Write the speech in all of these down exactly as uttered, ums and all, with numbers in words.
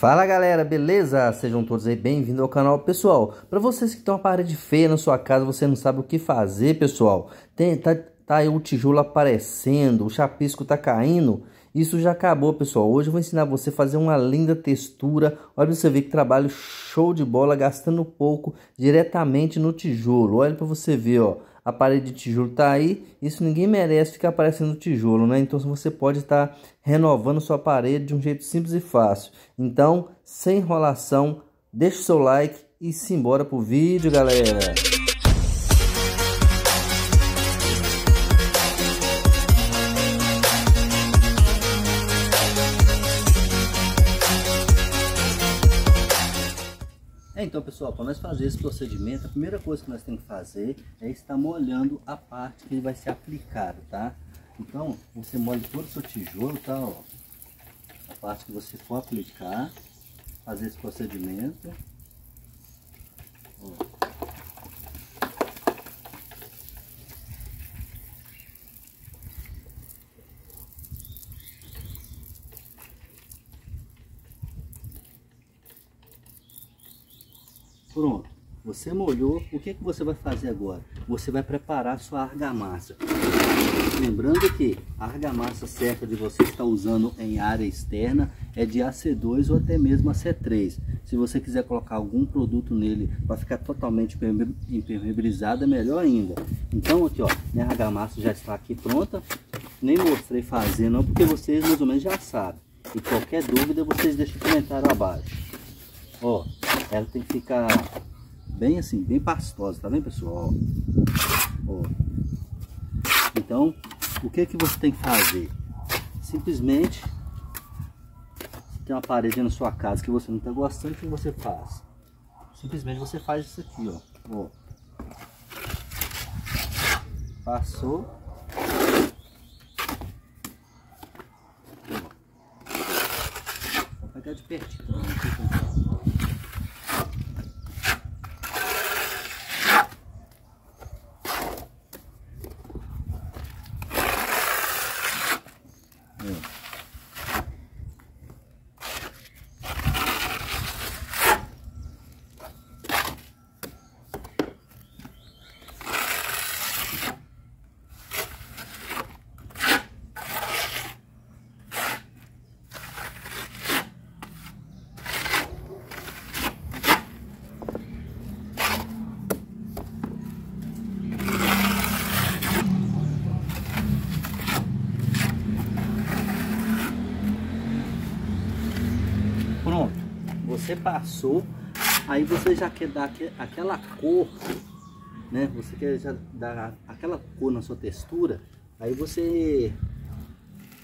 Fala galera, beleza? Sejam todos aí bem-vindos ao canal, pessoal. Para vocês que estão com a parede feia na sua casa, você não sabe o que fazer, pessoal. Tem, tá, tá aí o tijolo aparecendo, o chapisco tá caindo. Isso já acabou, pessoal. Hoje eu vou ensinar você a fazer uma linda textura. Olha pra você ver que trabalho show de bola, gastando pouco diretamente no tijolo. Olha para você ver, ó. A parede de tijolo tá aí, isso ninguém merece ficar aparecendo tijolo, né? Então você pode estar tá renovando sua parede de um jeito simples e fácil. Então, sem enrolação, deixa o seu like e simbora pro vídeo, galera! Então, pessoal, para nós fazer esse procedimento, a primeira coisa que nós temos que fazer é estar molhando a parte que ele vai ser aplicado, tá? Então, você molha todo o seu tijolo, tá? Ó, a parte que você for aplicar, fazer esse procedimento. Ó. Pronto, você molhou, o que, que você vai fazer agora? Você vai preparar a sua argamassa. Lembrando que a argamassa certa de você estar usando em área externa é de A C dois ou até mesmo A C três. Se você quiser colocar algum produto nele para ficar totalmente impermeabilizado, é melhor ainda. Então aqui, ó, minha argamassa já está aqui pronta. Nem mostrei fazer não, porque vocês mais ou menos já sabem. E qualquer dúvida, vocês deixam o comentário abaixo. Ó. Ela tem que ficar bem assim, bem pastosa, tá vendo, pessoal? Ó. Então, o que que você tem que fazer? Simplesmente, se tem uma parede na sua casa que você não tá gostando, o que você faz? Simplesmente você faz isso aqui, ó. Ó. Passou. Vou pegar de pertinho. Você passou, aí você já quer dar aquela cor, né? Você quer já dar aquela cor na sua textura, aí você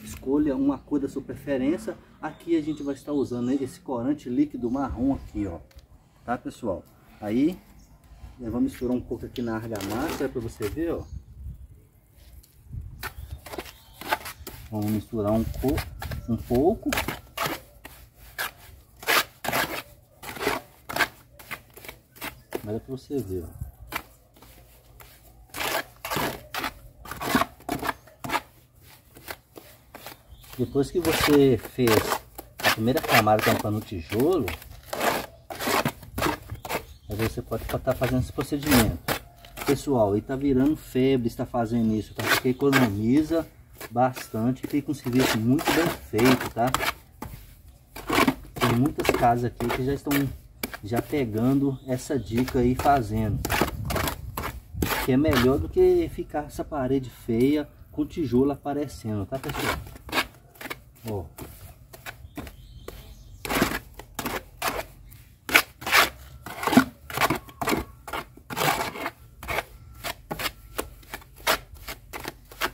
escolha uma cor da sua preferência. Aqui a gente vai estar usando esse corante líquido marrom aqui, ó, tá, pessoal? Aí nós vamos misturar um pouco aqui na argamassa para você ver, ó. Vamos misturar um, cor, um pouco. Olha para você ver, ó. Depois que você fez a primeira camada tampando o tijolo, aí você pode estar fazendo esse procedimento. Pessoal, e tá virando febre, está fazendo isso, tá? Porque economiza bastante, fica um serviço muito bem feito, tá? Tem muitas casas aqui que já estão... já pegando essa dica aí, fazendo, que é melhor do que ficar essa parede feia com o tijolo aparecendo, tá, pessoal? Ó.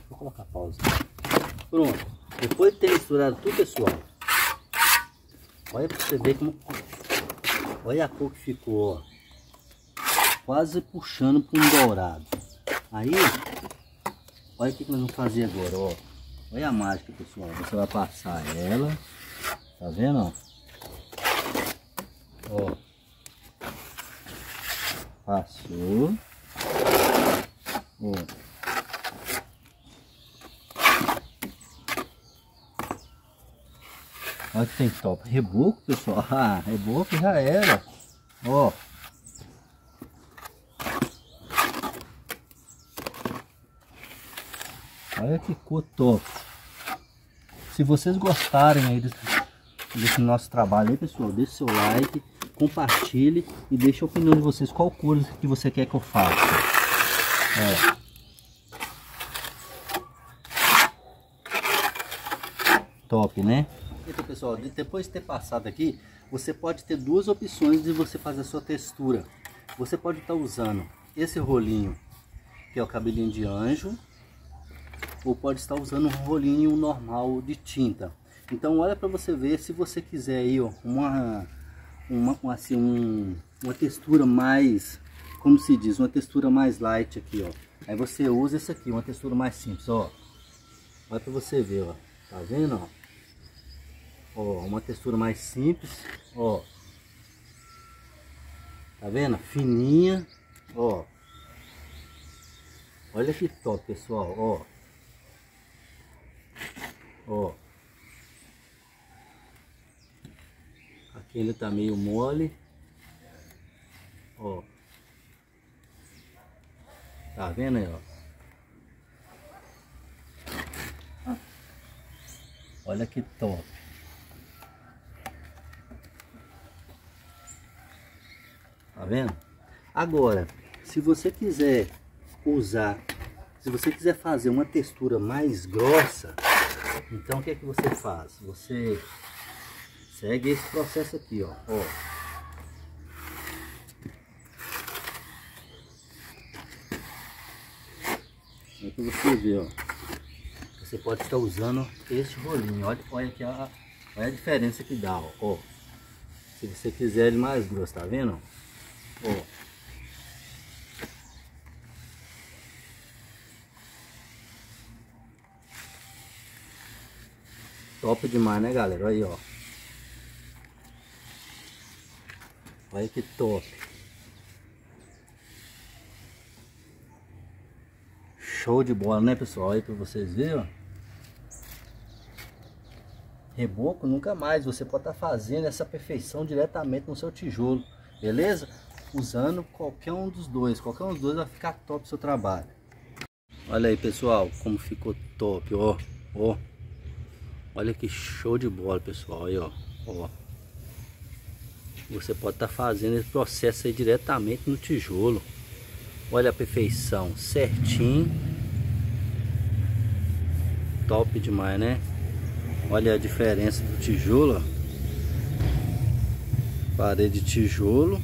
Vou colocar pausa. Pronto, depois de ter misturado tudo, pessoal, olha pra você ver como... olha a cor que ficou, ó. Quase puxando para um dourado. Aí, olha o que nós vamos fazer agora, ó. Olha a mágica, pessoal. Você vai passar ela. Tá vendo, ó? Ó. Passou. Ó. Olha Olha que tem top. Reboco, pessoal. Ah, reboco já era. Ó. Olha que cor top. Se vocês gostarem aí desse, desse nosso trabalho aí, pessoal, deixe seu like, compartilhe e deixe a opinião de vocês qual cor que você quer que eu faça. É. Top, né? Então, pessoal, depois de ter passado aqui, você pode ter duas opções de você fazer a sua textura. Você pode estar usando esse rolinho, que é o cabelinho de anjo, ou pode estar usando um rolinho normal de tinta. Então olha para você ver, se você quiser aí, ó, uma uma assim um, uma textura mais, como se diz, uma textura mais light aqui, ó. Aí você usa esse aqui, uma textura mais simples, ó. Olha para você ver, ó. Tá vendo, ó? Ó, uma textura mais simples, ó. Tá vendo? Fininha, ó. Olha que top, pessoal, ó. Ó, aqui ele tá meio mole, ó, tá vendo aí, ó? Olha que top. Tá vendo? Agora, se você quiser usar, se você quiser fazer uma textura mais grossa, então o que é que você faz? Você segue esse processo aqui, ó. Ó. É que você vê, ó. Você pode estar usando este rolinho. Olha, olha aqui a, olha a diferença que dá, ó. Ó. Se você quiser ele mais grosso, tá vendo? Ó. Top demais, né, galera? Olha aí, ó. Olha que top. Show de bola, né, pessoal? Olha aí pra vocês verem, ó. Reboco nunca mais. Você pode estar fazendo essa perfeição diretamente no seu tijolo, beleza? Usando qualquer um dos dois. Qualquer um dos dois vai ficar top o seu trabalho. Olha aí, pessoal, como ficou top, ó. Ó. Olha que show de bola, pessoal, aí, ó, ó. Você pode estar fazendo esse processo aí diretamente no tijolo. Olha a perfeição, certinho. Top demais, né? Olha a diferença do tijolo, ó. Parede de tijolo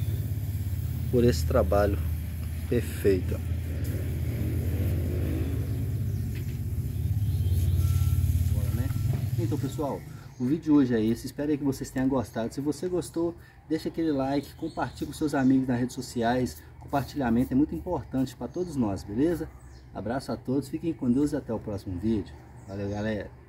por esse trabalho perfeito, ó. Então, pessoal, o vídeo de hoje é esse. Espero que vocês tenham gostado. Se você gostou, deixa aquele like, compartilhe com seus amigos nas redes sociais. Compartilhamento é muito importante para todos nós, beleza? Abraço a todos, fiquem com Deus e até o próximo vídeo. Valeu, galera!